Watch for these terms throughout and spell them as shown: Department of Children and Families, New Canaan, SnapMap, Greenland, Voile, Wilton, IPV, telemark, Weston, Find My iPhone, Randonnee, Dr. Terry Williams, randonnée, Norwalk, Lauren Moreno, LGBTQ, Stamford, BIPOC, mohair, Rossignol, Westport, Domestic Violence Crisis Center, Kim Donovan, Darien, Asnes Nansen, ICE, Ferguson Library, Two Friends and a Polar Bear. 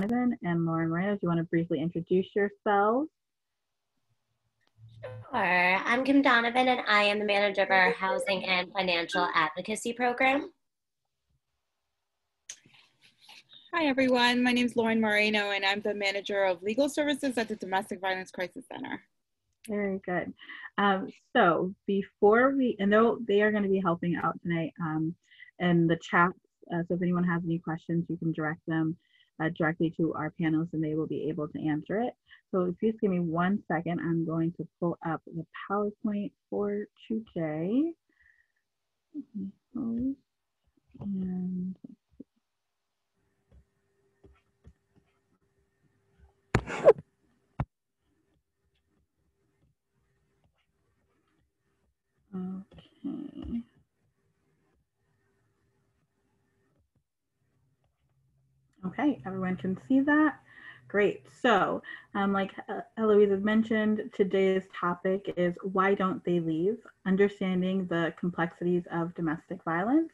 Donovan and Lauren Moreno, do you want to briefly introduce yourselves? Sure. I'm Kim Donovan, and I am the manager of our Housing and Financial Advocacy Program. Hi, everyone. My name is Lauren Moreno, and I'm the manager of legal services at the Domestic Violence Crisis Center. Very good. So before we, and they are going to be helping out tonight in the chat. So if anyone has any questions, you can direct them directly to our panelists, and they will be able to answer it. So if you just give me 1 second, I'm going to pull up the PowerPoint for today. And okay. Okay, everyone can see that. Great. So like Eloise has mentioned, today's topic is Why Don't They Leave? Understanding the Complexities of Domestic Violence.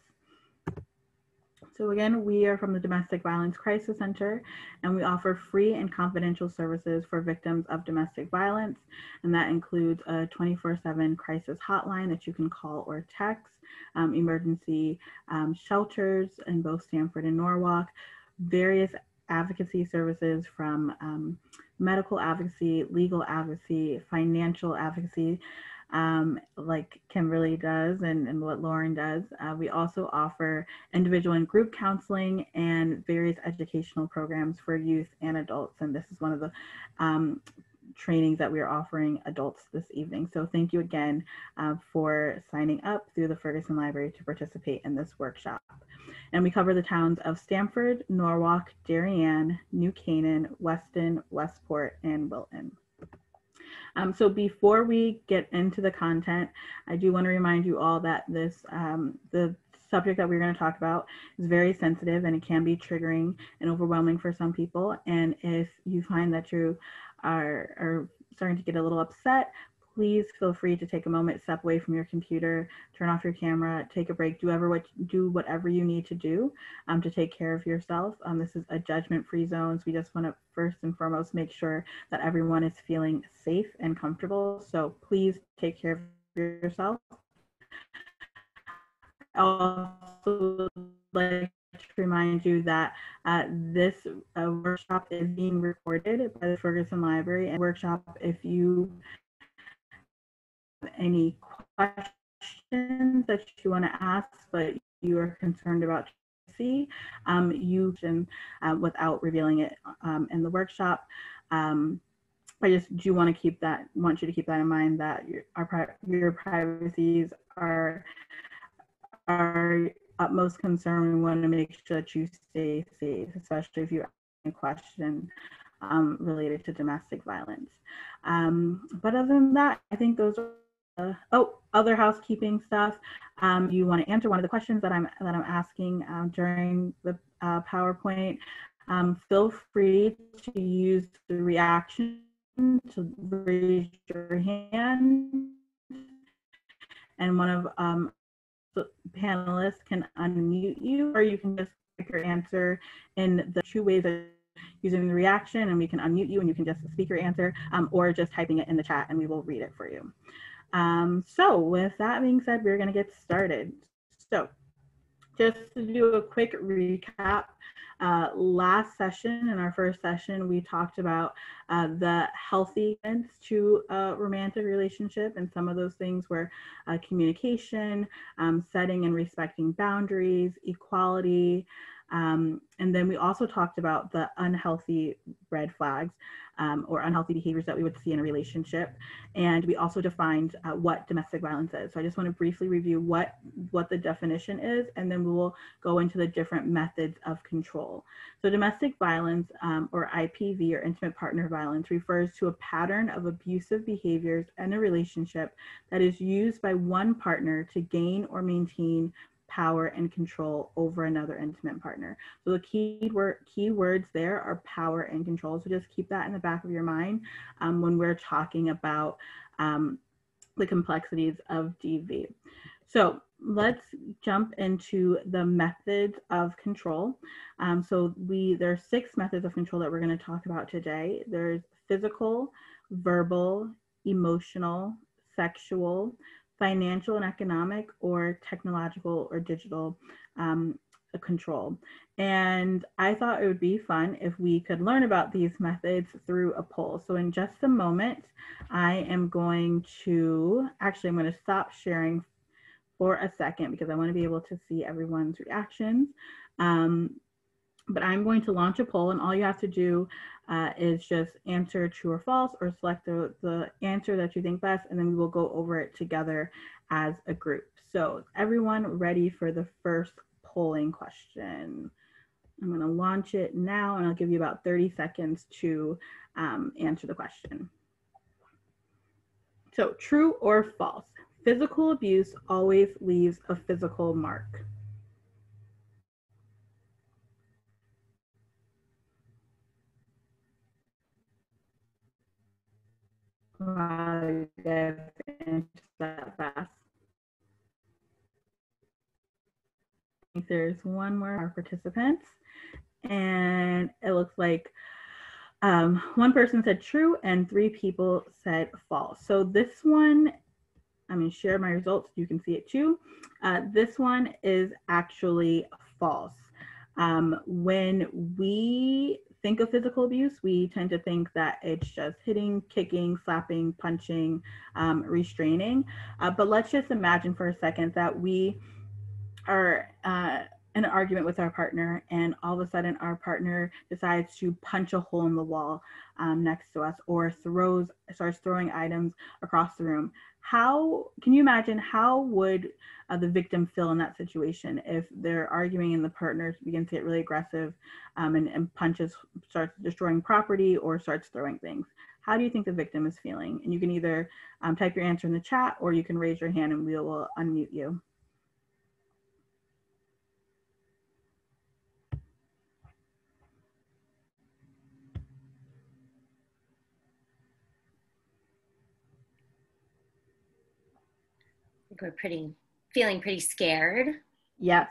So again, we are from the Domestic Violence Crisis Center, and we offer free and confidential services for victims of domestic violence. And that includes a 24/7 crisis hotline that you can call or text, emergency shelters in both Stamford and Norwalk, various advocacy services from medical advocacy, legal advocacy, financial advocacy, like Kimberly does and what Lauren does. We also offer individual and group counseling and various educational programs for youth and adults. And this is one of the trainings that we are offering adults this evening. So thank you again for signing up through the Ferguson Library to participate in this workshop. And we cover the towns of Stamford, Norwalk, Darien, New Canaan, Weston, Westport, and Wilton. So before we get into the content, I do want to remind you all that this the subject that we're going to talk about is very sensitive, and it can be triggering and overwhelming for some people. And if you find that you are starting to get a little upset, please feel free to take a moment, step away from your computer, turn off your camera, take a break, do whatever you need to do to take care of yourself. This is a judgment-free zone, so we just want to first and foremost make sure that everyone is feeling safe and comfortable. So please take care of yourself. I also like to remind you that this workshop is being recorded by the Ferguson Library. And workshop, if you any questions that you want to ask, but you are concerned about you can without revealing it in the workshop. I just do want to want you to keep that in mind, that your privacies are our utmost concern. We want to make sure that you stay safe, especially if you ask a question related to domestic violence. But other than that, I think those are other housekeeping stuff. You want to answer one of the questions that I'm asking during the PowerPoint. Feel free to use the reaction to raise your hand, and one of the panelists can unmute you, or you can just pick your answer in the two ways that using the reaction, and we can unmute you and you can just speak your answer, or just typing it in the chat and we will read it for you. So with that being said, we're going to get started. So just to do a quick recap, last session, in our first session, we talked about the healthy ends to a romantic relationship, and some of those things were communication, setting and respecting boundaries, equality, and then we also talked about the unhealthy red flags or unhealthy behaviors that we would see in a relationship. And we also defined what domestic violence is. So I just want to briefly review what the definition is, and then we will go into the different methods of control. So domestic violence, or IPV, or intimate partner violence, refers to a pattern of abusive behaviors in a relationship that is used by one partner to gain or maintain power and control over another intimate partner. So the key words there are power and control. So just keep that in the back of your mind when we're talking about the complexities of DV. So Let's jump into the methods of control. There are 6 methods of control that we're going to talk about today. There's physical, verbal, emotional, sexual, financial and economic, or technological or digital control. And I thought it would be fun if we could learn about these methods through a poll. So in just a moment, I am going to, actually I'm going to stop sharing for a second because I want to be able to see everyone's reactions. But I'm going to launch a poll, and all you have to do is just answer true or false, or select the answer that you think best, and then we will go over it together as a group. So everyone ready for the first polling question? I'm going to launch it now, and I'll give you about 30 seconds to answer the question. So true or false, physical abuse always leaves a physical mark. Wow, that fast. I think there's one more of our participants, and it looks like one person said true and 3 people said false. So this one, I'm going to share my results, you can see it too. This one is actually false. When we think of physical abuse, we tend to think that it's just hitting, kicking, slapping, punching, restraining. But let's just imagine for a second that we are in an argument with our partner, and all of a sudden our partner decides to punch a hole in the wall next to us, or starts throwing items across the room. How can you imagine how would the victim feel in that situation if they're arguing and the partner begins to get really aggressive and punches, starts destroying property or starts throwing things? How do you think the victim is feeling? And you can either type your answer in the chat, or you can raise your hand and we will unmute you. We're feeling pretty scared. Yes,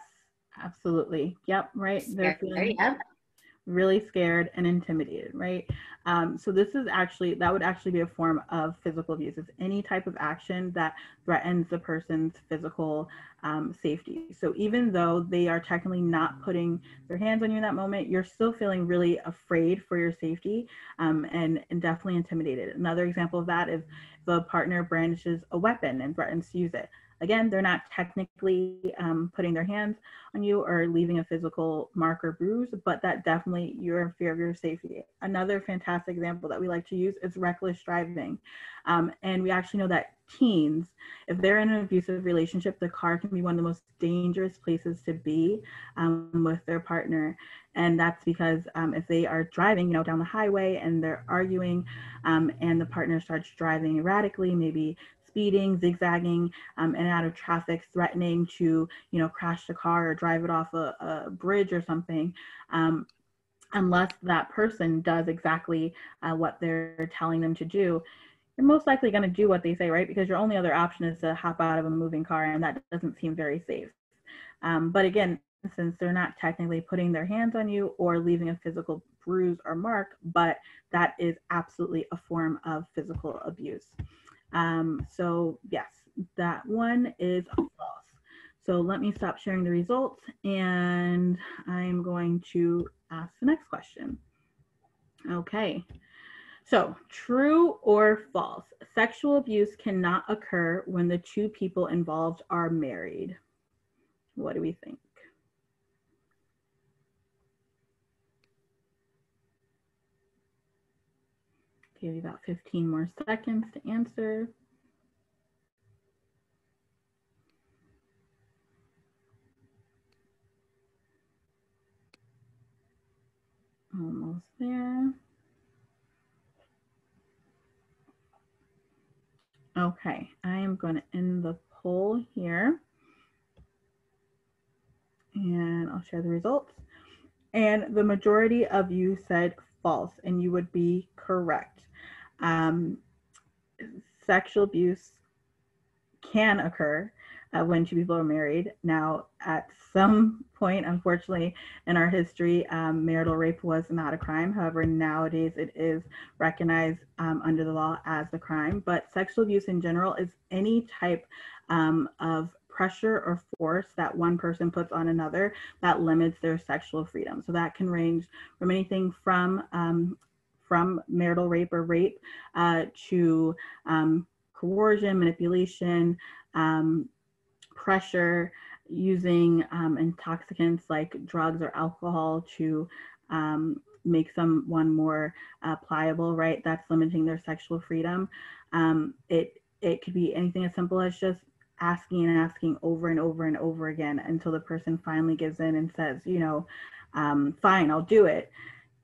absolutely. Yep, right. Scared. They're feeling really scared and intimidated, right? So this is actually, that would actually be a form of physical abuse. It's any type of action that threatens the person's physical safety. So even though they are technically not putting their hands on you in that moment, you're still feeling really afraid for your safety and definitely intimidated. Another example of that is the partner brandishes a weapon and threatens to use it. Again, they're not technically putting their hands on you or leaving a physical mark or bruise, but that definitely, you're in fear of your safety. Another fantastic example that we like to use is reckless driving. And we actually know that teens, if they're in an abusive relationship, the car can be one of the most dangerous places to be with their partner. And that's because if they are driving, you know, down the highway and they're arguing and the partner starts driving erratically, maybe speeding, zigzagging, in and out of traffic, threatening to, you know, crash the car or drive it off a bridge or something, unless that person does exactly what they're telling them to do, you're most likely going to do what they say, right? Because your only other option is to hop out of a moving car, and that doesn't seem very safe. But again, since they're not technically putting their hands on you or leaving a physical bruise or mark, but that is absolutely a form of physical abuse. So yes, that one is false. So let me stop sharing the results, and I'm going to ask the next question. Okay, so true or false, sexual abuse cannot occur when the 2 people involved are married. What do we think? Give you about 15 more seconds to answer. Almost there. Okay, I am going to end the poll here, and I'll share the results. And the majority of you said false, and you would be correct. Sexual abuse can occur when two people are married. Now, at some point, unfortunately, in our history, marital rape was not a crime. However, nowadays it is recognized under the law as a crime. But sexual abuse in general is any type of pressure or force that one person puts on another that limits their sexual freedom. So that can range from anything from marital rape or rape to coercion, manipulation, pressure, using intoxicants like drugs or alcohol to make someone more pliable, right? That's limiting their sexual freedom. It could be anything as simple as just asking and asking over and over and over again until the person finally gives in and says, you know, fine, I'll do it.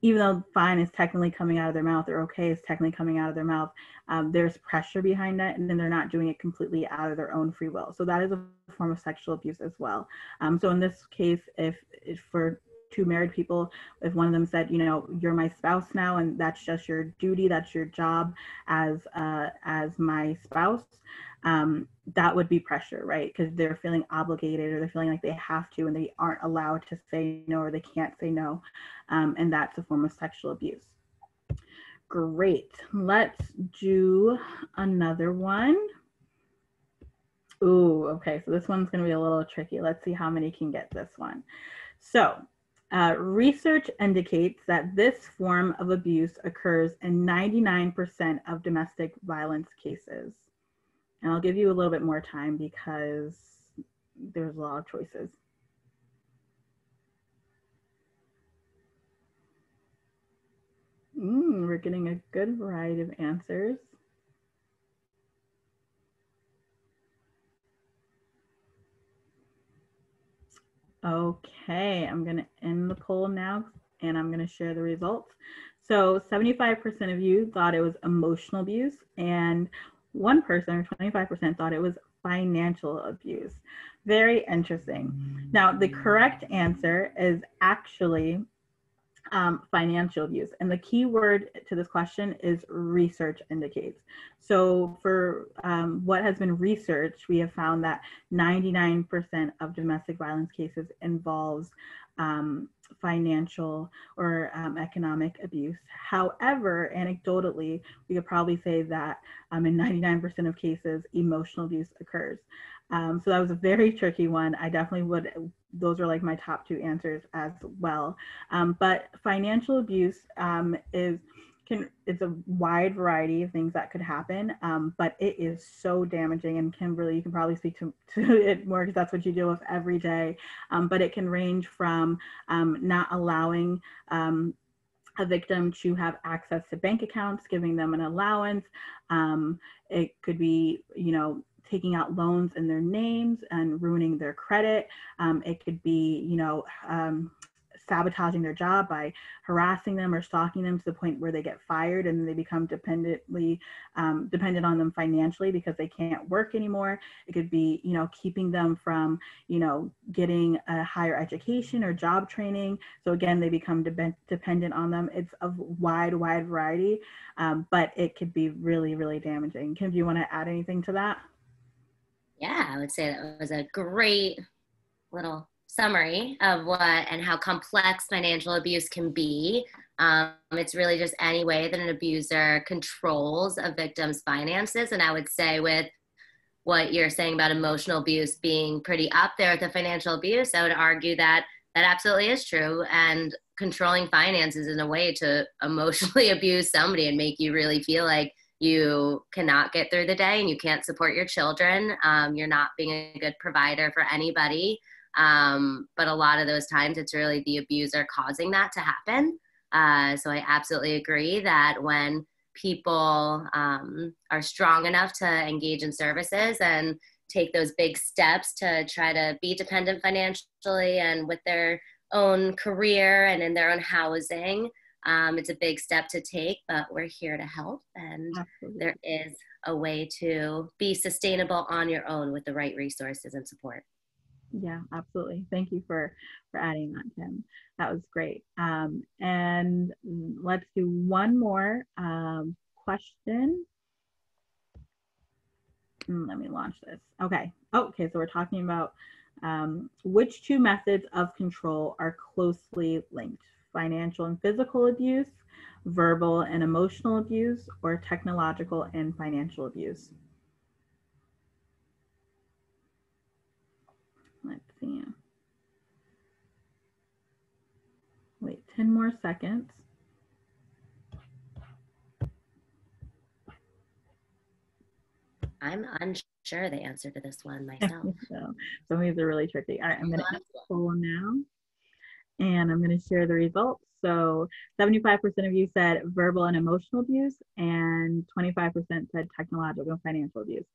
Even though fine is technically coming out of their mouth, or okay is technically coming out of their mouth, there's pressure behind it, and then they're not doing it completely out of their own free will. So that is a form of sexual abuse as well. So in this case, if for two married people, if one of them said, you know, you're my spouse now, and that's just your duty, that's your job as my spouse, that would be pressure, right? Because they're feeling obligated, or they're feeling like they have to, and they aren't allowed to say no, or they can't say no. And that's a form of sexual abuse. Great. Let's do another one. Ooh, okay. So this one's going to be a little tricky. Let's see how many can get this one. So research indicates that this form of abuse occurs in 99% of domestic violence cases. And I'll give you a little bit more time because there's a lot of choices. We're getting a good variety of answers. Okay, I'm going to end the poll now, and I'm going to share the results. So 75% of you thought it was emotional abuse, and one person, or 25%, thought it was financial abuse. Very interesting. Now, the correct answer is actually financial abuse. And the key word to this question is research indicates. So for what has been researched, we have found that 99% of domestic violence cases involves financial or economic abuse. However, anecdotally, we could probably say that in 99% of cases, emotional abuse occurs. So that was a very tricky one. I definitely would, those are like my top two answers as well. But financial abuse it's a wide variety of things that could happen, but it is so damaging. And Kimberly, you can probably speak to it more because that's what you deal with every day. But it can range from not allowing a victim to have access to bank accounts, giving them an allowance. It could be, you know, taking out loans in their names and ruining their credit. It could be, you know, sabotaging their job by harassing them or stalking them to the point where they get fired, and they become dependent on them financially because they can't work anymore. It could be, you know, keeping them from, you know, getting a higher education or job training. So again, they become dependent on them. It's a wide variety, but it could be really, really damaging. Kim, do you want to add anything to that? Yeah, I would say that was a great little summary of what and how complex financial abuse can be. It's really just any way that an abuser controls a victim's finances. And I would say with what you're saying about emotional abuse being pretty up there with the financial abuse, I would argue that that absolutely is true. And controlling finances is a way to emotionally abuse somebody and make you really feel like you cannot get through the day and you can't support your children. You're not being a good provider for anybody. But a lot of those times it's really the abuser causing that to happen. So I absolutely agree that when people are strong enough to engage in services and take those big steps to try to be dependent financially and with their own career and in their own housing, it's a big step to take, but we're here to help. And absolutely, there is a way to be sustainable on your own with the right resources and support. Yeah, absolutely. Thank you for adding that, Kim. That was great. And let's do one more question. Let me launch this. Okay. Oh, okay. So we're talking about which two methods of control are closely linked: financial and physical abuse, verbal and emotional abuse, or technological and financial abuse. Let's see. Wait 10 more seconds. I'm unsure the answer to this one myself. So some of these are really tricky. All right, I'm going to poll now, and I'm going to share the results. So 75% of you said verbal and emotional abuse, and 25% said technological and financial abuse.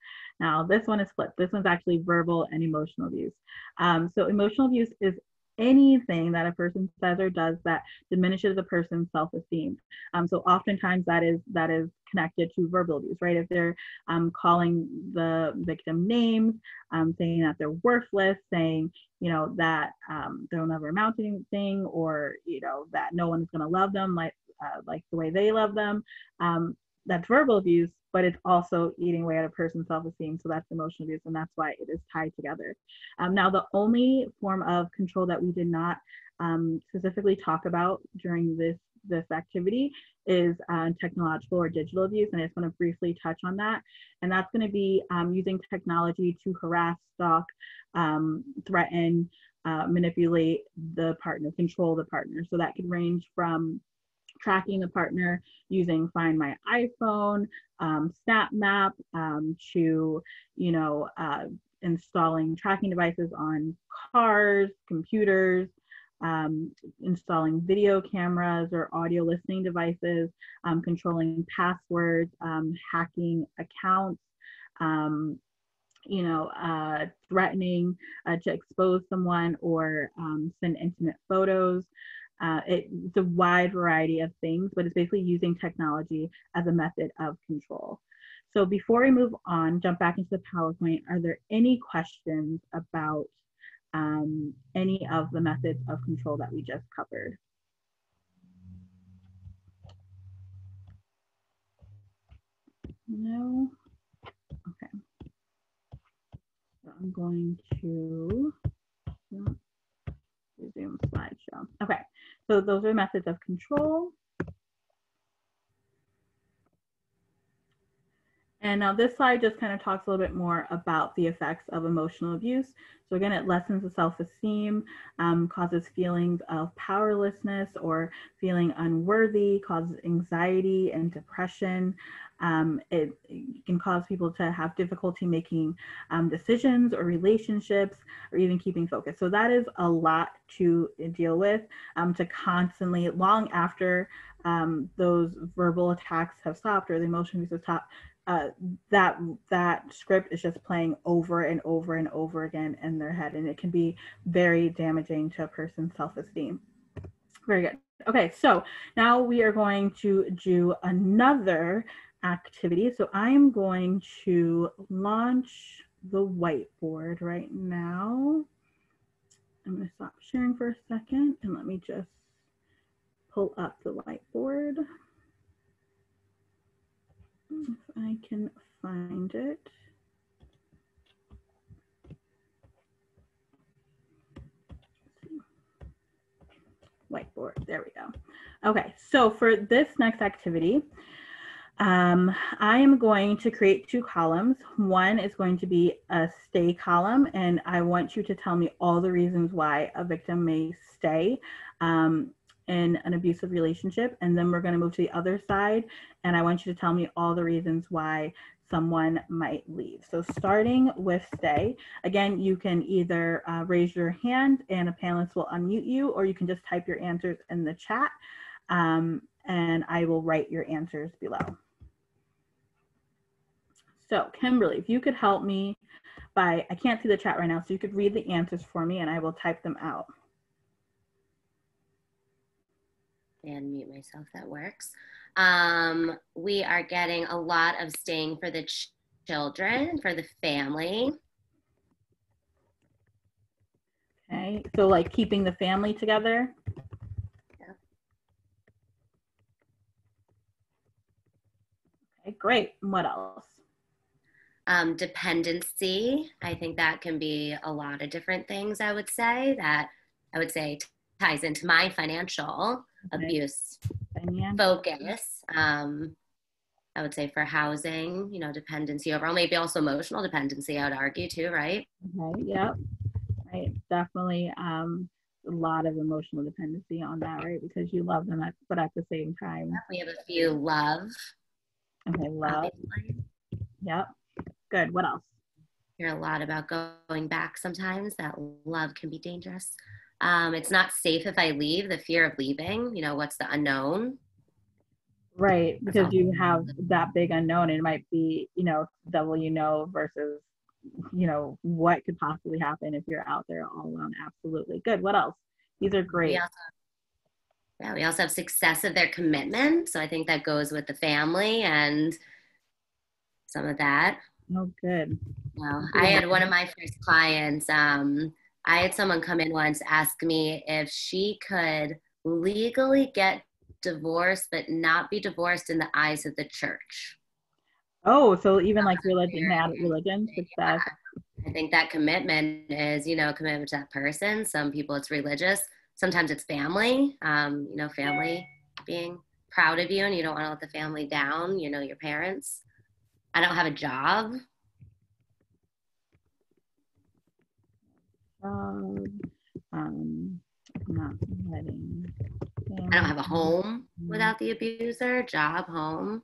Now this one is flipped. This one's actually verbal and emotional abuse. So emotional abuse is anything that a person says or does that diminishes a person's self-esteem. So oftentimes that is connected to verbal abuse, right? If they're calling the victim names, saying that they're worthless, saying, you know, that they'll never amount to anything, or, you know, that no one's going to love them like the way they love them. That's verbal abuse, but it's also eating away at a person's self-esteem. So that's emotional abuse, and that's why it is tied together. Now, the only form of control that we did not specifically talk about during this activity is technological or digital abuse, and I just want to briefly touch on that. And that's going to be using technology to harass, stalk, threaten, manipulate the partner, control the partner. So that could range from tracking the partner using Find My iPhone, SnapMap, to, you know, installing tracking devices on cars, computers, installing video cameras or audio listening devices, controlling passwords, hacking accounts, you know, threatening to expose someone or send intimate photos. It's a wide variety of things, but it's basically using technology as a method of control. So before we move on, jump back into the PowerPoint, are there any questions about any of the methods of control that we just covered? No? Okay. So I'm going to Zoom slideshow. Okay, so those are methods of control. And now this slide just kind of talks a little bit more about the effects of emotional abuse. So again, it lessens the self-esteem, causes feelings of powerlessness or feeling unworthy, causes anxiety and depression. It can cause people to have difficulty making decisions or relationships or even keeping focus. So that is a lot to deal with, to constantly, long after those verbal attacks have stopped or the emotional abuse has stopped, that script is just playing over and over and over again in their head, and it can be very damaging to a person's self-esteem. Very good. Okay, so now we are going to do another activity. So I'm going to launch the whiteboard right now. I'm going to stop sharing for a second, and let me just pull up the whiteboard if I can find it. Whiteboard, there we go. Okay, so for this next activity, I am going to create two columns. One is going to be a stay column, and I want you to tell me all the reasons why a victim may stay in an abusive relationship. And then we're going to move to the other side, and I want you to tell me all the reasons why someone might leave. So starting with stay, again, you can either raise your hand and a panelist will unmute you, or you can just type your answers in the chat, and I will write your answers below. So Kimberly, if you could help me by, I can't see the chat right now, so you could read the answers for me and I will type them out. And mute myself, that works. We are getting a lot of staying for the children, for the family. Okay, so like keeping the family together. Yeah. Okay, great. And what else? Dependency, I think that can be a lot of different things, I would say, ties into my financial abuse focus. I would say for housing, dependency overall, maybe also emotional dependency, I would argue too, right? Okay, yep. Right, definitely a lot of emotional dependency on that, right? Because you love them, but at the same time. We have a few love. Obviously. Yep. Good. What else? I hear a lot about going back sometimes, that love can be dangerous. It's not safe if I leave, the fear of leaving, what's the unknown? Right. Because you have that big unknown, and it might be, double, versus, what could possibly happen if you're out there all alone. Absolutely. Good. What else? These are great. We also have success of their commitment. So I think that goes with the family and some of that. Oh, good. I had one of my first clients, I had someone come in once, ask me if she could legally get divorced, but not be divorced in the eyes of the church. Oh, so even like religion, success. I think that commitment is, commitment to that person. Some people it's religious. Sometimes it's family, family being proud of you and you don't want to let the family down, your parents. I don't have a job. I don't have a home without the abuser, job, home.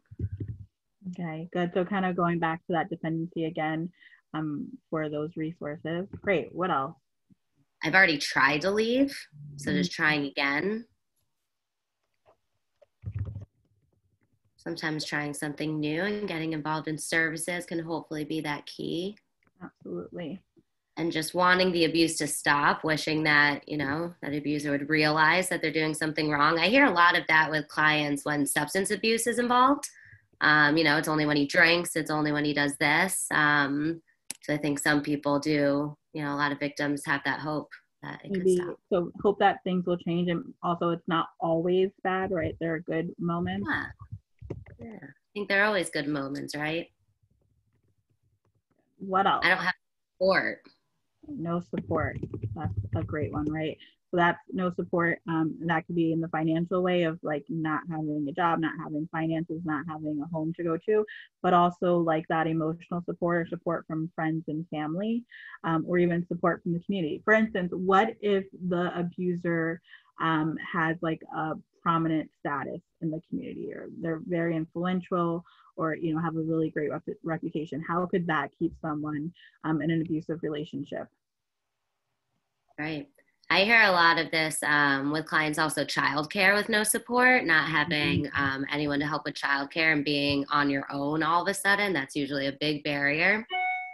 Okay, good. So kind of going back to that dependency again, for those resources. Great. What else? I've already tried to leave, so just trying again. Sometimes trying something new and getting involved in services can hopefully be that key. Absolutely. And just wanting the abuse to stop, wishing that, that abuser would realize that they're doing something wrong. I hear a lot of that with clients when substance abuse is involved. It's only when he drinks, it's only when he does this. So I think some people do, a lot of victims have that hope that it could stop. So hope that things will change. And also it's not always bad, right? There are good moments. Yeah. I think there are always good moments, right? What else? I don't have support. No support. That's a great one, right? So that's no support. And that could be in the financial way of like not having a job, not having finances, not having a home to go to, but also like that emotional support or support from friends and family, or even support from the community. For instance, what if the abuser has like a prominent status in the community, or they're very influential, or have a really great reputation? How could that keep someone in an abusive relationship? Right. I hear a lot of this with clients, also childcare with no support, not having anyone to help with childcare and being on your own all of a sudden. That's usually a big barrier.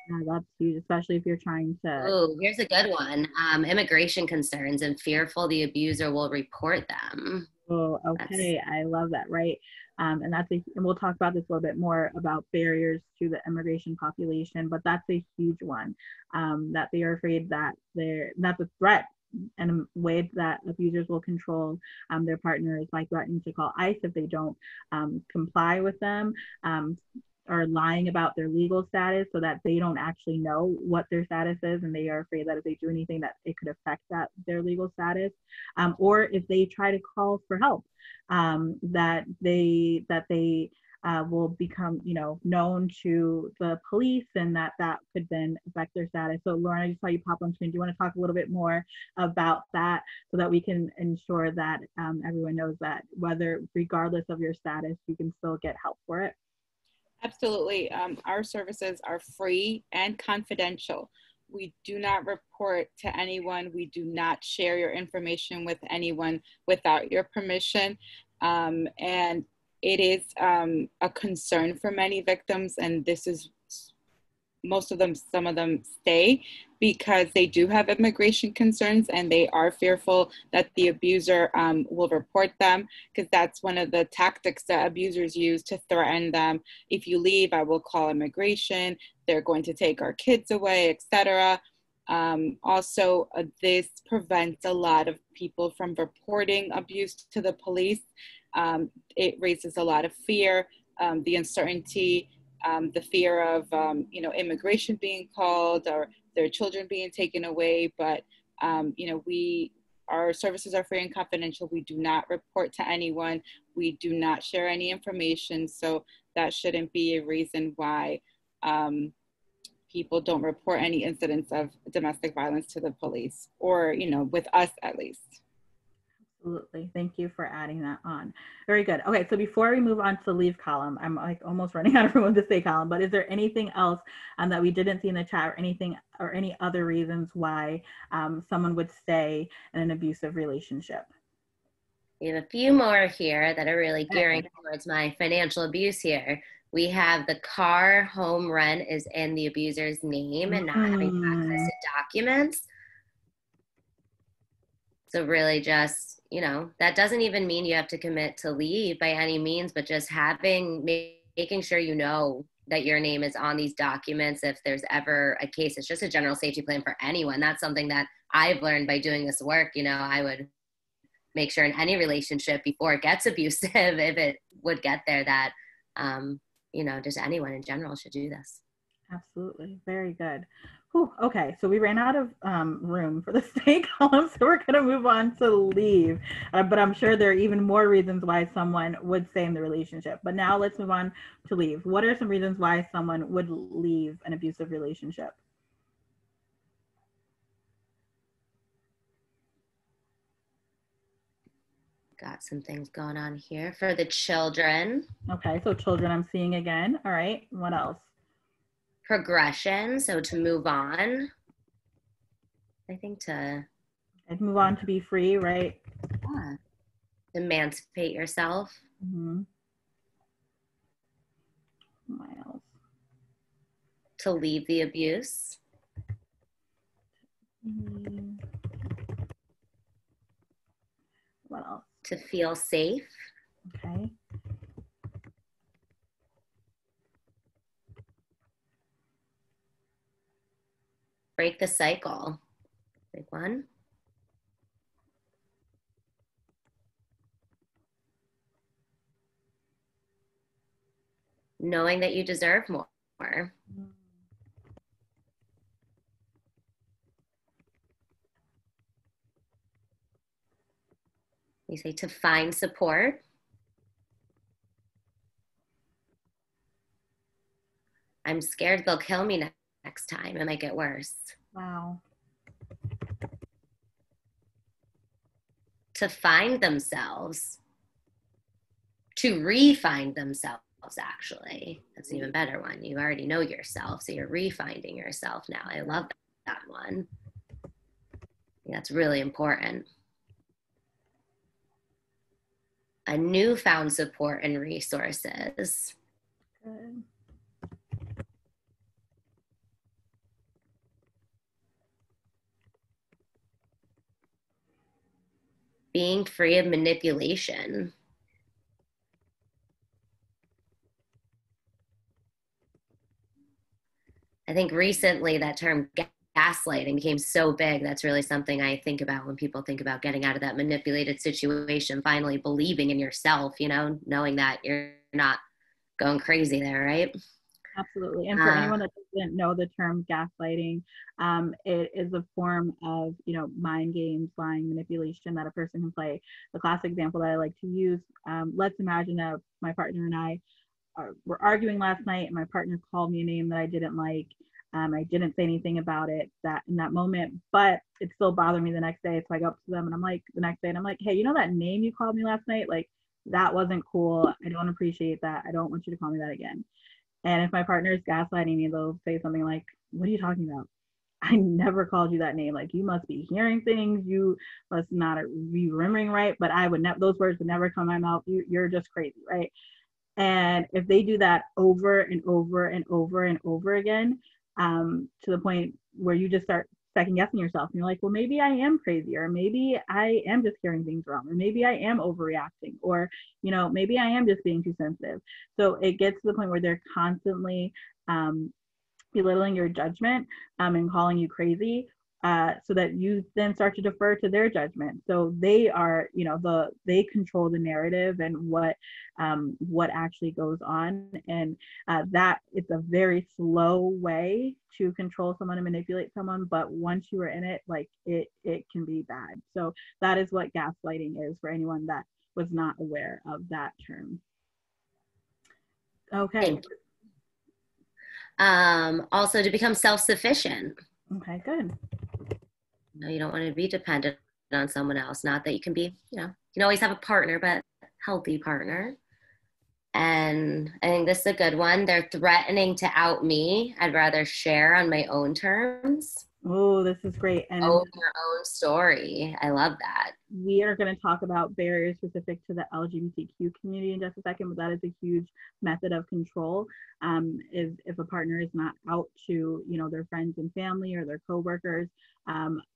Yeah, that's huge, especially if you're trying to. Oh, here's a good one. Immigration concerns and fearful the abuser will report them. Oh, okay. I love that. Right. And and we'll talk about this a little bit more about barriers to the immigration population, but that's a huge one, that they are afraid that that's a threat in a way that abusers will control their partners by threatening to call ICE if they don't comply with them, or lying about their legal status so that they don't actually know what their status is, and they are afraid that if they do anything that it could affect their legal status, or if they try to call for help, that they will become known to the police, and that could then affect their status. So Lauren, I just saw you pop on screen. Do you want to talk a little bit more about that so that we can ensure that everyone knows that regardless of your status, you can still get help for it? Absolutely. Our services are free and confidential. We do not report to anyone. We do not share your information with anyone without your permission. And it is a concern for many victims. And this is most of them, some of them stay because they do have immigration concerns and they are fearful that the abuser will report them, because that's one of the tactics that abusers use to threaten them. If you leave, I will call immigration. They're going to take our kids away, etc. Also, this prevents a lot of people from reporting abuse to the police. It raises a lot of fear, the uncertainty, the fear of, immigration being called or their children being taken away. But, our services are free and confidential. We do not report to anyone. We do not share any information. So that shouldn't be a reason why people don't report any incidents of domestic violence to the police or, with us at least. Absolutely. Thank you for adding that on. Very good. Okay, so before we move on to the leave column, I'm like almost running out of room to say column, but is there anything else that we didn't see in the chat or anything or any other reasons why someone would stay in an abusive relationship? We have a few more here that are really gearing towards my financial abuse here. We have the car home rent is in the abuser's name and not having access to documents. So really just, that doesn't even mean you have to commit to leave by any means, but just making sure that your name is on these documents if there's ever a case. It's just a general safety plan for anyone. That's something that I've learned by doing this work. I would make sure in any relationship before it gets abusive, if it would get there, that, just anyone in general should do this. Absolutely. Very good. Whew, okay, so we ran out of room for the stay column, so we're going to move on to leave. But I'm sure there are even more reasons why someone would stay in the relationship. But now let's move on to leave. What are some reasons why someone would leave an abusive relationship? Got some things going on here for the children. Okay, so children I'm seeing again. All right, what else? Progression, so to move on. I think I'd move on to be free, right? Yeah. Emancipate yourself. Mm-hmm. What else? To leave the abuse. Mm-hmm. What else? To feel safe. Okay. Break the cycle. Big one. Knowing that you deserve more. You say to find support. I'm scared they'll kill me now. Next time, it might get worse. Wow. To find themselves, to re-find themselves, actually. That's an even better one. You already know yourself, so you're re-finding yourself now. I love that one. Yeah, that's really important. A newfound support and resources. Good. Being free of manipulation. I think recently that term gaslighting became so big. That's really something I think about when people think about getting out of that manipulated situation, finally believing in yourself, knowing that you're not going crazy there, right? Absolutely. And for anyone that doesn't know the term gaslighting, it is a form of, mind games, lying, manipulation that a person can play. The classic example that I like to use, let's imagine that my partner and I were arguing last night and my partner called me a name that I didn't like. I didn't say anything about it in that moment, but it still bothered me the next day. So I go up to them and I'm like, hey, that name you called me last night? Like, that wasn't cool. I don't appreciate that. I don't want you to call me that again. And if my partner is gaslighting me, they'll say something like, what are you talking about? I never called you that name. Like, you must be hearing things. You must not be remembering right. But those words would never come out of my mouth. You're just crazy, right? And if they do that over and over and over and over again, to the point where you just start second guessing yourself. And you're like, well, maybe I am crazy, or maybe I am just hearing things wrong, or maybe I am overreacting, or, maybe I am just being too sensitive. So it gets to the point where they're constantly belittling your judgment and calling you crazy so that you then start to defer to their judgment. So they are, you know, they control the narrative and what actually goes on. And that it's a very slow way to control someone and manipulate someone. But once you are in it, like it can be bad. So that is what gaslighting is for anyone that was not aware of that term. Okay. Also to become self-sufficient. Okay, good. No, you don't want to be dependent on someone else. Not that you can be, you know, you can always have a partner, but healthy partner. And I think this is a good one. They're threatening to out me. I'd rather share on my own terms. Oh, this is great. And own your own story. I love that. We are going to talk about barriers specific to the LGBTQ community in just a second, but that is a huge method of control. If a partner is not out to, you know, their friends and family or their coworkers,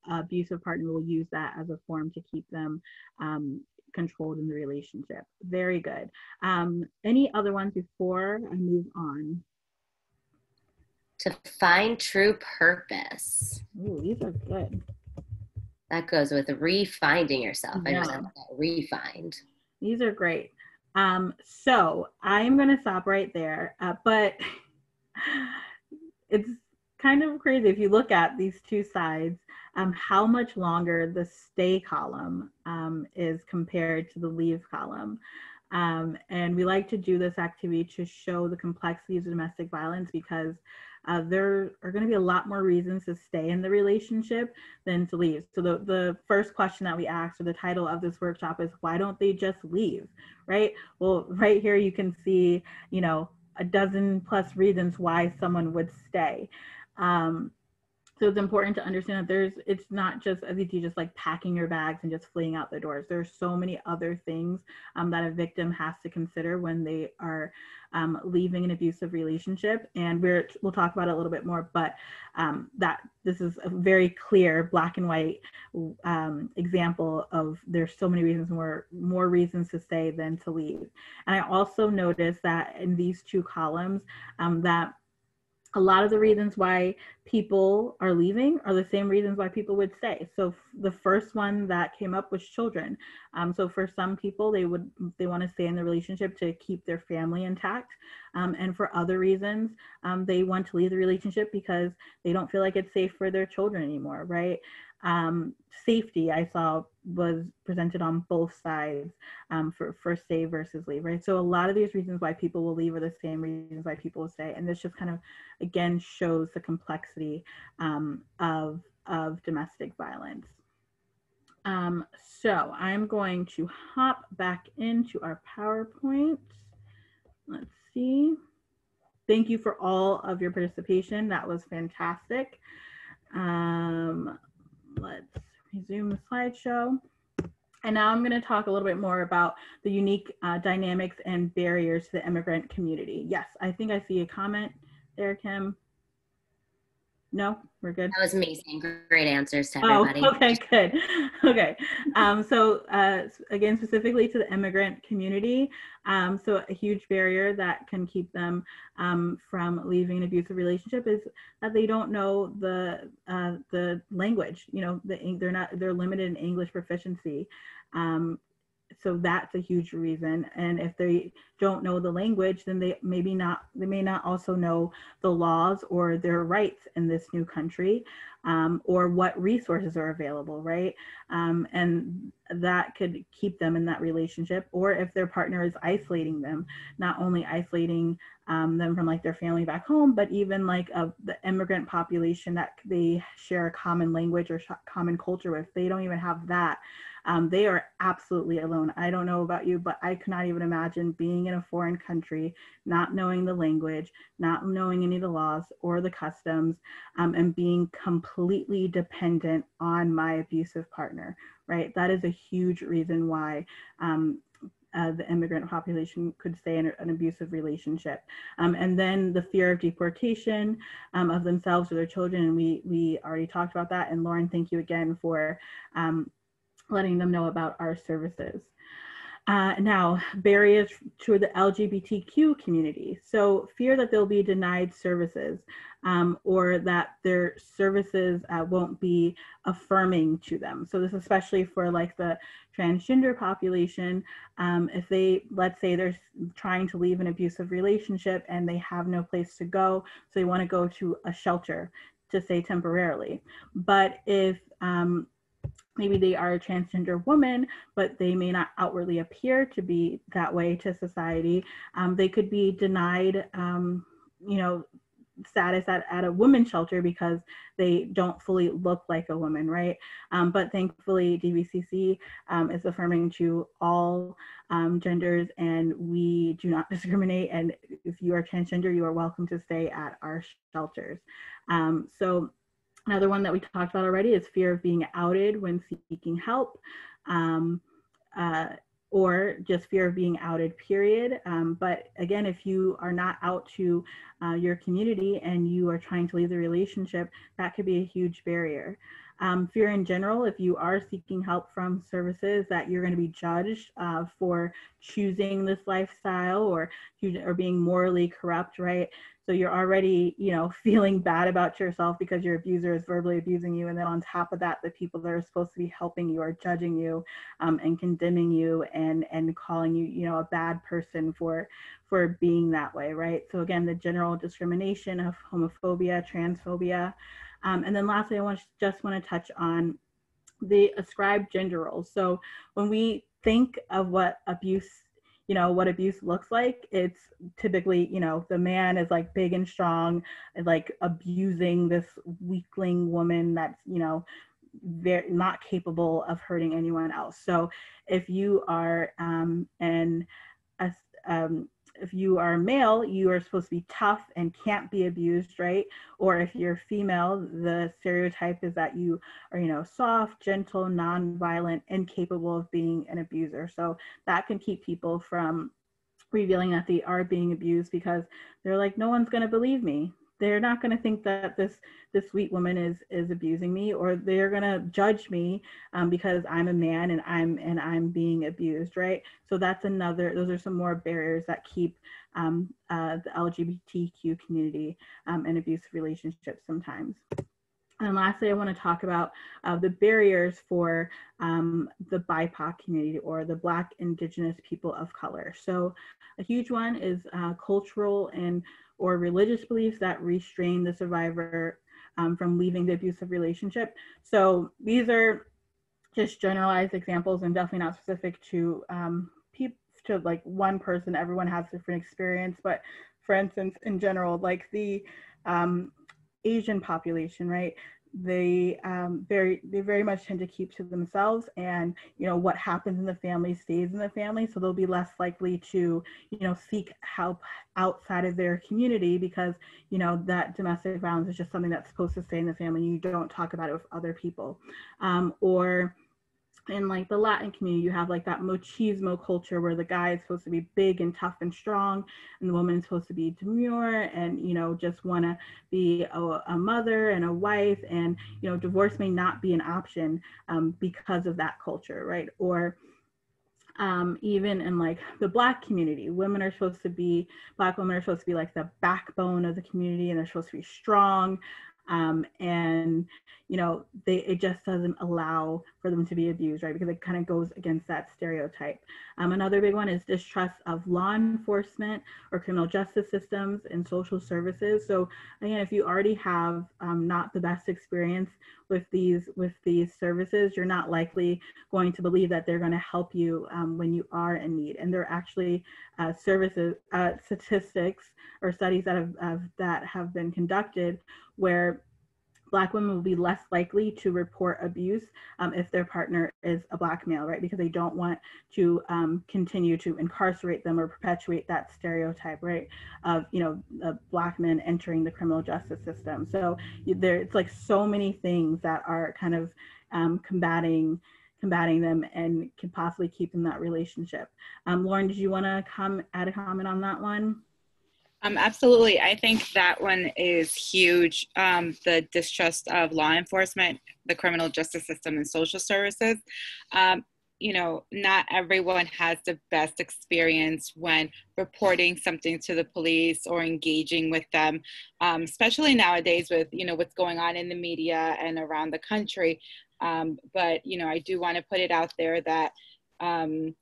abusive partner will use that as a form to keep them controlled in the relationship. Very good. Any other ones before I move on? To find true purpose. Ooh, these are good. That goes with refinding yourself. Yeah. I just like that, refined. These are great. So I'm going to stop right there. But it's kind of crazy if you look at these two sides, how much longer the stay column is compared to the leave column. And we like to do this activity to show the complexities of domestic violence, because there are going to be a lot more reasons to stay in the relationship than to leave. So the first question that we asked, or the title of this workshop, is why don't they just leave, right? Well, right here you can see, you know, 12+ reasons why someone would stay. So it's important to understand that it's not just as easy just like packing your bags and just fleeing out the doors. There's so many other things that a victim has to consider when they are leaving an abusive relationship. And we'll talk about it a little bit more, but this is a very clear black and white example of there's so many reasons, more reasons to stay than to leave. And I also noticed that in these two columns that a lot of the reasons why people are leaving are the same reasons why people would stay. So the first one that came up was children. So for some people, they want to stay in the relationship to keep their family intact. And for other reasons, they want to leave the relationship because they don't feel like it's safe for their children anymore, right? Safety, I saw, was presented on both sides for stay versus leave, right? So a lot of these reasons why people will leave are the same reasons why people will stay. And this just kind of, again, shows the complexity of domestic violence. So I'm going to hop back into our PowerPoint. Let's see. Thank you for all of your participation. That was fantastic. Let's resume the slideshow. And now I'm going to talk a little bit more about the unique dynamics and barriers to the immigrant community. Yes, I think I see a comment there, Kim. No, we're good. That was amazing. Great answers to everybody. Oh, okay, good. Okay. So again, specifically to the immigrant community, so a huge barrier that can keep them from leaving an abusive relationship is that they don't know the language. You know, they're limited in English proficiency. So that's a huge reason. And if they don't know the language, then they may not also know the laws or their rights in this new country, or what resources are available, right? And that could keep them in that relationship. Or if their partner is isolating them, not only isolating them from like their family back home, but even like the immigrant population that they share a common language or common culture with, they don't even have that. They are absolutely alone. I don't know about you, but I could not even imagine being in a foreign country, not knowing the language, not knowing any of the laws or the customs, and being completely dependent on my abusive partner, right? That is a huge reason why the immigrant population could stay in an abusive relationship. And then the fear of deportation of themselves or their children, and we already talked about that. And Lauren, thank you again for letting them know about our services. Now, barriers to the LGBTQ community. So fear that they'll be denied services or that their services won't be affirming to them. So this especially for like the transgender population, if they, let's say they're trying to leave an abusive relationship and they have no place to go, so they want to go to a shelter to say temporarily. But if maybe they are a transgender woman, but they may not outwardly appear to be that way to society. They could be denied, you know, status at a women's shelter because they don't fully look like a woman, right? But thankfully, DVCC is affirming to all genders, and we do not discriminate. And if you are transgender, you are welcome to stay at our shelters. So another one that we talked about already is fear of being outed when seeking help, or just fear of being outed, period. But again, if you are not out to your community and you are trying to leave the relationship, that could be a huge barrier. Fear in general, if you are seeking help from services, that you're going to be judged for choosing this lifestyle or being morally corrupt, right? So you're already, you know, feeling bad about yourself because your abuser is verbally abusing you. And then on top of that, the people that are supposed to be helping you are judging you and condemning you and calling you, you know, a bad person for being that way, right? So again, the general discrimination of homophobia, transphobia. And then lastly, I just want to touch on the ascribed gender roles. So when we think of what abuse, you know, what abuse looks like, it's typically, you know, the man is like big and strong and like abusing this weakling woman that's, you know, very not capable of hurting anyone else. So if you are if you are male, you are supposed to be tough and can't be abused, right? Or if you're female, the stereotype is that you are, you know, soft, gentle, nonviolent, and capable of being an abuser. So that can keep people from revealing that they are being abused because they're like, no one's going to believe me. They're not going to think that this sweet woman is abusing me, or they're going to judge me because I'm a man and I'm being abused, right? So that's another. Those are some more barriers that keep the LGBTQ community in abusive relationships sometimes. And lastly, I want to talk about the barriers for the BIPOC community, or the Black, Indigenous people of color. So a huge one is cultural and or religious beliefs that restrain the survivor from leaving the abusive relationship. So these are just generalized examples and definitely not specific to to like one person. Everyone has different experience, but for instance, in general, like the Asian population, right? They very much tend to keep to themselves, and you know what happens in the family stays in the family, so they'll be less likely to, you know, seek help outside of their community because, you know, that domestic violence is just something that's supposed to stay in the family. You don't talk about it with other people. Or in like the Latin community, you have like that machismo culture where the guy is supposed to be big and tough and strong, and the woman is supposed to be demure and, you know, just want to be a mother and a wife, and, you know, divorce may not be an option because of that culture, right? Or even in like the Black community, Black women are supposed to be like the backbone of the community, and they're supposed to be strong. And, you know, it just doesn't allow for them to be abused, right? Because it kind of goes against that stereotype. Another big one is distrust of law enforcement or criminal justice systems and social services. So again, if you already have not the best experience with these services, you're not likely going to believe that they're going to help you when you are in need. And there are actually statistics or studies that have been conducted where Black women will be less likely to report abuse if their partner is a Black male, right? Because they don't want to continue to incarcerate them or perpetuate that stereotype, right? Of, you know, Black men entering the criminal justice system. So it's like so many things that are kind of combating them and can possibly keep in that relationship. Lauren, did you want to add a comment on that one? Absolutely. I think that one is huge. The distrust of law enforcement, the criminal justice system, and social services. you know, not everyone has the best experience when reporting something to the police or engaging with them, especially nowadays with, you know, what's going on in the media and around the country. But, you know, I do want to put it out there that the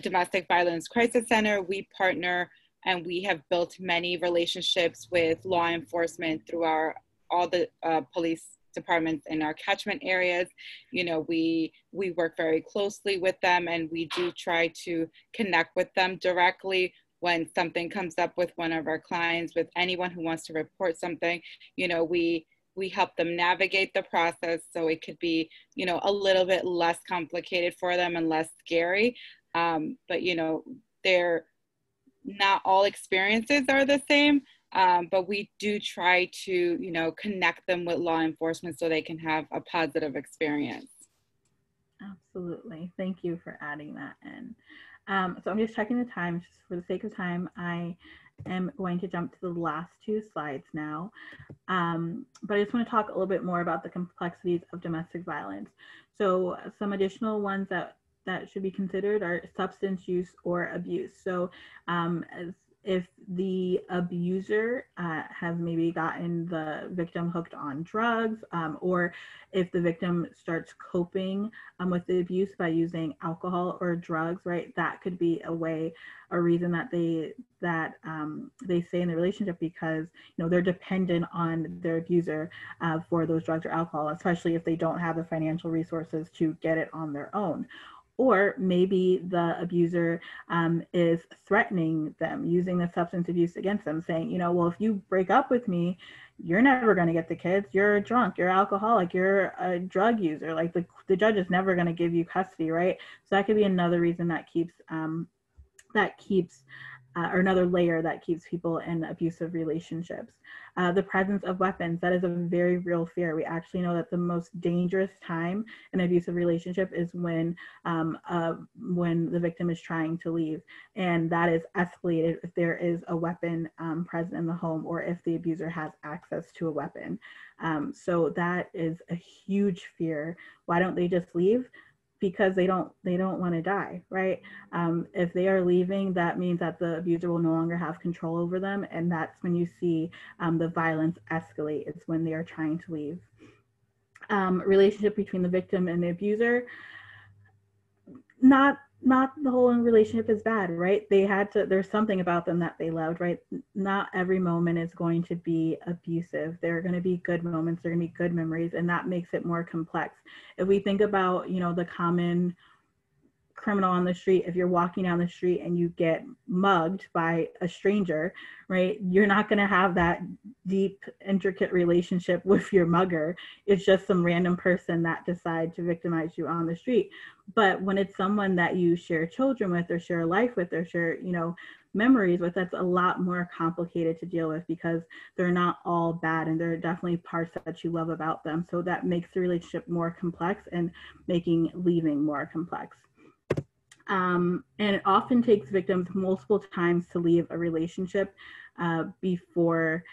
Domestic Violence Crisis Center, we partner and we have built many relationships with law enforcement through our all the police departments in our catchment areas. You know, we work very closely with them, and we do try to connect with them directly when something comes up with one of our clients, with anyone who wants to report something. You know, we help them navigate the process so it could be, you know, a little bit less complicated for them and less scary. But, you know, they're not all experiences are the same. But we do try to, you know, connect them with law enforcement so they can have a positive experience. Absolutely. Thank you for adding that in. So I'm just checking the time. Just for the sake of time, I am going to jump to the last two slides now. But I just want to talk a little bit more about the complexities of domestic violence. So some additional ones that should be considered are substance use or abuse. So if the abuser has maybe gotten the victim hooked on drugs, or if the victim starts coping with the abuse by using alcohol or drugs, right? That could be a reason that they stay in the relationship, because, you know, they're dependent on their abuser for those drugs or alcohol, especially if they don't have the financial resources to get it on their own. Or maybe the abuser is threatening them, using the substance abuse against them, saying, you know, well, if you break up with me, you're never going to get the kids. You're drunk, you're alcoholic, you're a drug user. Like the judge is never going to give you custody, right? So that could be another reason that keeps, or another layer that keeps people in abusive relationships. The presence of weapons, that is a very real fear. We actually know that the most dangerous time in an abusive relationship is when the victim is trying to leave. And that is escalated if there is a weapon present in the home, or if the abuser has access to a weapon. So that is a huge fear. Why don't they just leave? Because they don't want to die, right? If they are leaving, that means that the abuser will no longer have control over them, and that's when you see the violence escalate. It's when they are trying to leave. Relationship between the victim and the abuser, not the whole relationship is bad, right? There's something about them that they loved, right? Not every moment is going to be abusive. There are going to be good moments, there are going to be good memories, and that makes it more complex. If we think about, you know, the common criminal on the street, if you're walking down the street and you get mugged by a stranger, right, you're not going to have that deep, intricate relationship with your mugger. It's just some random person that decided to victimize you on the street. But when it's someone that you share children with, or share a life with, or share, you know, memories with, that's a lot more complicated to deal with, because they're not all bad, and there are definitely parts that you love about them. So that makes the relationship more complex, and making leaving more complex. And it often takes victims multiple times to leave a relationship before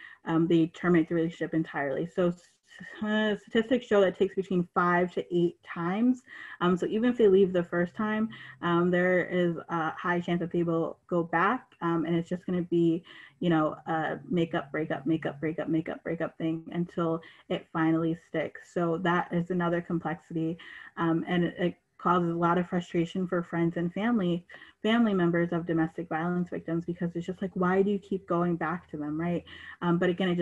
they terminate the relationship entirely. So statistics show that it takes between 5 to 8 times. So even if they leave the first time, there is a high chance that they will go back, and it's just going to be, you know, a make up, break up thing until it finally sticks. So that is another complexity, and it causes a lot of frustration for friends and family members of domestic violence victims, because it's just like, why do you keep going back to them, right? But again,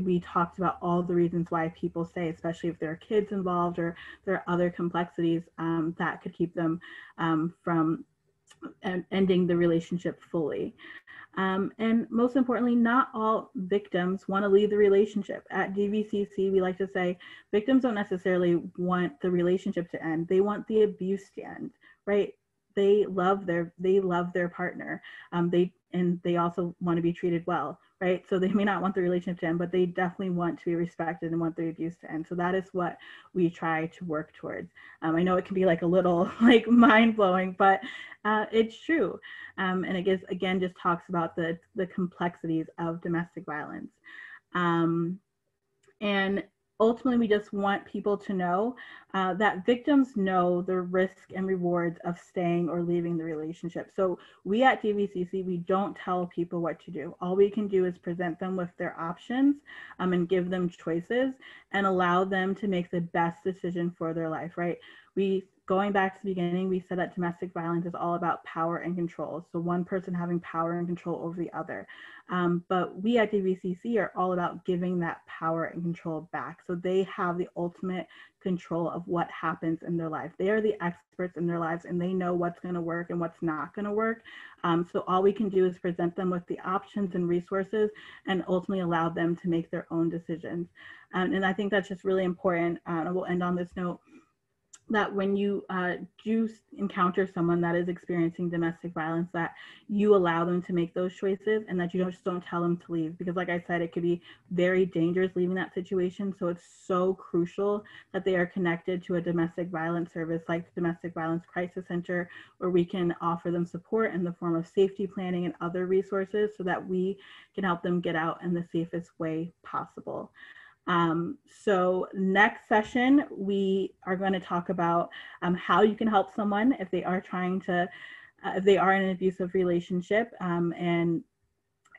we talked about all the reasons why people stay, especially if there are kids involved, or there are other complexities that could keep them from ending the relationship fully. And most importantly, not all victims want to leave the relationship. At DVCC, we like to say victims don't necessarily want the relationship to end. They want the abuse to end, right? They love their partner. They also want to be treated well, right? So they may not want the relationship to end, but they definitely want to be respected and want the abuse to end. So that is what we try to work towards. I know it can be like a little like mind blowing, but it's true. And it gives, again, just talks about the complexities of domestic violence. And ultimately, we just want people to know that victims know the risk and rewards of staying or leaving the relationship. So we at DVCC, we don't tell people what to do. All we can do is present them with their options and give them choices and allow them to make the best decision for their life, right? Going back to the beginning, we said that domestic violence is all about power and control. So one person having power and control over the other. But we at DVCC are all about giving that power and control back. So they have the ultimate control of what happens in their life. They are the experts in their lives and they know what's going to work and what's not going to work. So all we can do is present them with the options and resources and ultimately allow them to make their own decisions. And I think that's just really important. And we'll end on this note, that when you do encounter someone that is experiencing domestic violence, that you allow them to make those choices and that you just don't tell them to leave. Because like I said, it could be very dangerous leaving that situation. So it's so crucial that they are connected to a domestic violence service like the Domestic Violence Crisis Center, where we can offer them support in the form of safety planning and other resources so that we can help them get out in the safest way possible. So next session, we are going to talk about how you can help someone if they are trying to, if they are in an abusive relationship, and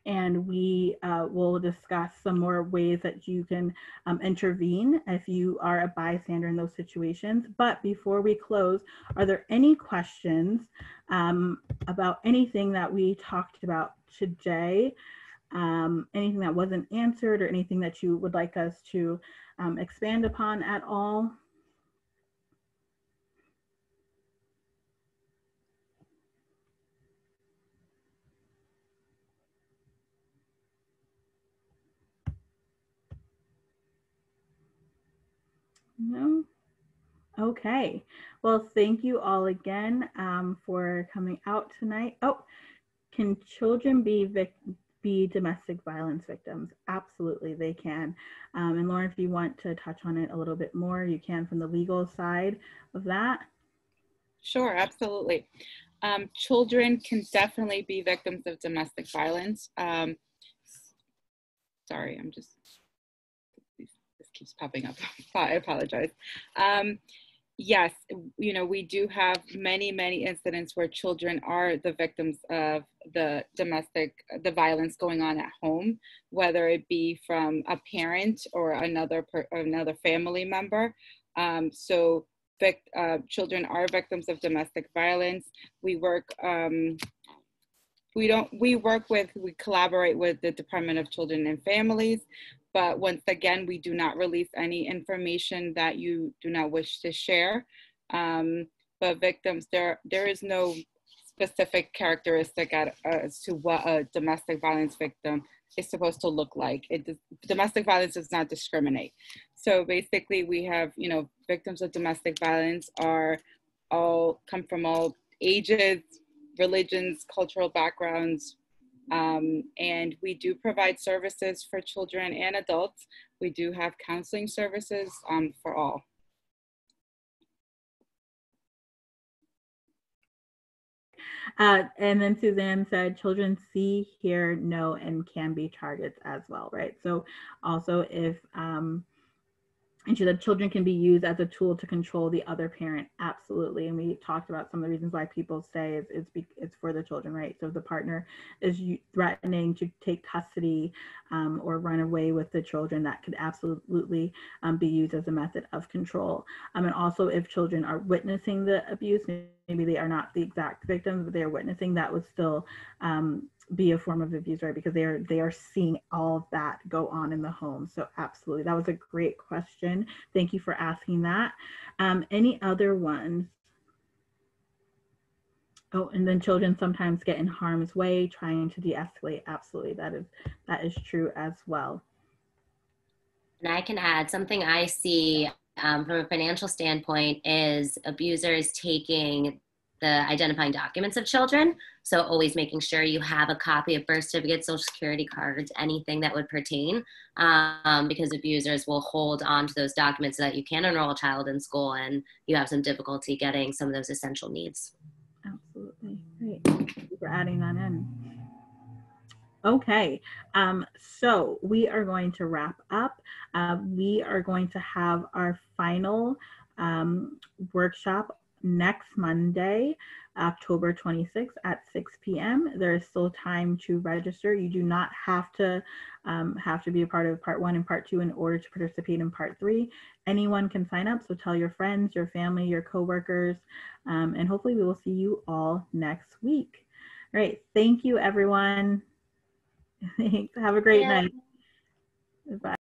we will discuss some more ways that you can intervene if you are a bystander in those situations. But before we close, are there any questions about anything that we talked about today? Anything that wasn't answered or anything that you would like us to expand upon at all? No? Okay. Well, thank you all again for coming out tonight. Oh, can children be domestic violence victims? Absolutely, they can. And Lauren, if you want to touch on it a little bit more, you can from the legal side of that. Sure, absolutely. Children can definitely be victims of domestic violence. Sorry, I'm just, this keeps popping up. I apologize. Yes, you know, we do have many incidents where children are the victims of the violence going on at home, whether it be from a parent or another family member. So children are victims of domestic violence. We work we collaborate with the Department of Children and Families. But once again, we do not release any information that you do not wish to share. But victims, there is no specific characteristic as to what a domestic violence victim is supposed to look like. Domestic violence does not discriminate. So basically we have, you know, victims of domestic violence come from all ages, religions, cultural backgrounds, and we do provide services for children and adults. We do have counseling services for all. And then Suzanne said, children see, hear, know, and can be targets as well, right? So also if, and she said children can be used as a tool to control the other parent. Absolutely. And we talked about some of the reasons why people say it's for the children, right? So the partner is threatening to take custody or run away with the children. That could absolutely be used as a method of control. And also if children are witnessing the abuse, maybe they are not the exact victims, but they're witnessing, that would still be a form of abuse, right? Because they are seeing all of that go on in the home. So absolutely, that was a great question. Thank you for asking that. Any other ones? Oh, and then children sometimes get in harm's way trying to de-escalate. Absolutely, that is true as well. And I can add something I see from a financial standpoint is abusers taking the identifying documents of children. So always making sure you have a copy of birth certificates, social security cards, anything that would pertain, because abusers will hold on to those documents so that you can enroll a child in school and you have some difficulty getting some of those essential needs. Absolutely, great. Thank you for adding that in. Okay, so we are going to wrap up. We are going to have our final workshop next Monday, October 26th at 6 p.m. There is still time to register. You do not have to be a part of part one and part two in order to participate in part three. Anyone can sign up, so tell your friends, your family, your coworkers, and hopefully we will see you all next week. All right, thank you everyone. Thanks. Have a great night. Bye.